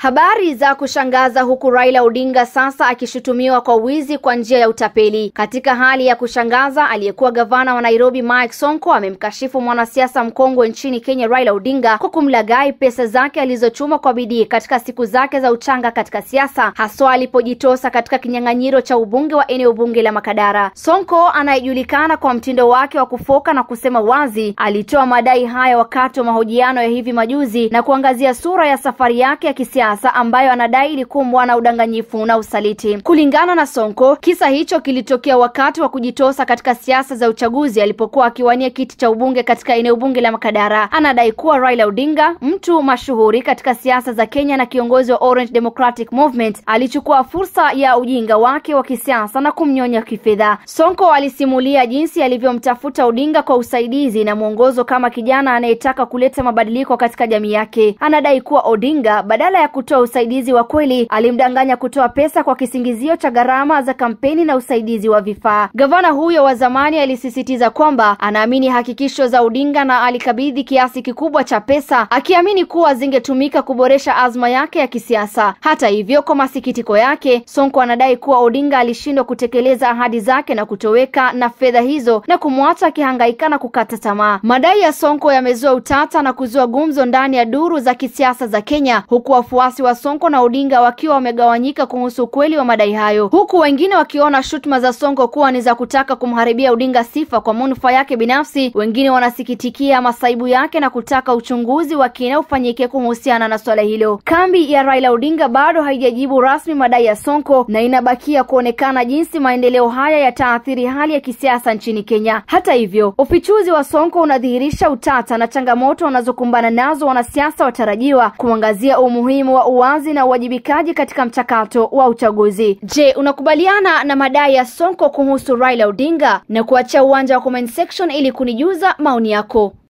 Habari za kushangaza huku Raila Odinga sasa akishutumiwa kwa wizi kwa njia ya utapeli. Katika hali ya kushangaza, aliyekuwa gavana wa Nairobi Mike Sonko amemkashifu mwanasiasa mkongwe nchini Kenya Raila Odinga kwa kumlaghai pesa zake alizochuma kwa bidii katika siku zake za uchanga katika siasa, haswa alipojitosa katika kinyang'anyiro cha ubunge wa eneo bunge la Makadara. Sonko, anayejulikana kwa mtindo wake wa kufoka na kusema wazi, alitoa madai haya wakati wa mahojiano ya hivi majuzi na kuangazia sura ya safari yake ya kisiasa ambayo anadai ilikumbwa na udanganyifu na usaliti. Kulingana na Sonko, kisa hicho kilitokea wakati wa kujitosa katika siasa za uchaguzi alipokuwa akiwania kiti cha ubunge katika eneo bunge la Makadara. Anadai kuwa Raila Odinga, mtu mashuhuri katika siasa za Kenya na kiongozi wa Orange Democratic Movement, alichukua fursa ya ujinga wake wa kisiasa na kumnyonya kifedha. Sonko alisimulia jinsi alivyomtafuta Odinga kwa usaidizi na mwongozo kama kijana anayetaka kuleta mabadiliko katika jamii yake. Anadai kuwa Odinga, badala ya kutoa usaidizi wa kweli, alimdanganya kutoa pesa kwa kisingizio cha gharama za kampeni na usaidizi wa vifaa. Gavana huyo wa zamani alisisitiza kwamba anaamini hakikisho za Odinga na alikabidhi kiasi kikubwa cha pesa, akiamini kuwa zingetumika kuboresha azma yake ya kisiasa. Hata hivyo, kwa masikitiko yake, Sonko anadai kuwa Odinga alishindwa kutekeleza ahadi zake na kutoweka na fedha hizo na kumwacha akihangaika na kukata tamaa. Madai ya Sonko yamezua utata na kuzua gumzo ndani ya duru za kisiasa za Kenya, huku wafuasi wa Sonko na Odinga wakiwa wamegawanyika kuhusu ukweli wa madai hayo, huku wengine wakiona shutuma za Sonko kuwa ni za kutaka kumharibia Odinga sifa kwa manufaa yake binafsi. Wengine wanasikitikia masaibu yake na kutaka uchunguzi wa kina ufanyike kuhusiana na swala hilo. Kambi ya Raila Odinga bado haijajibu rasmi madai ya Sonko na inabakia kuonekana jinsi maendeleo haya yataathiri hali ya kisiasa nchini Kenya. Hata hivyo, ufichuzi wa Sonko unadhihirisha utata na changamoto wanazokumbana nazo wanasiasa watarajiwa, kuangazia umuhimu wa uwazi na uwajibikaji katika mchakato wa uchaguzi. Je, unakubaliana na madai ya Sonko kuhusu Raila Odinga? Na kuacha uwanja wa comment section ili kunijuza maoni yako.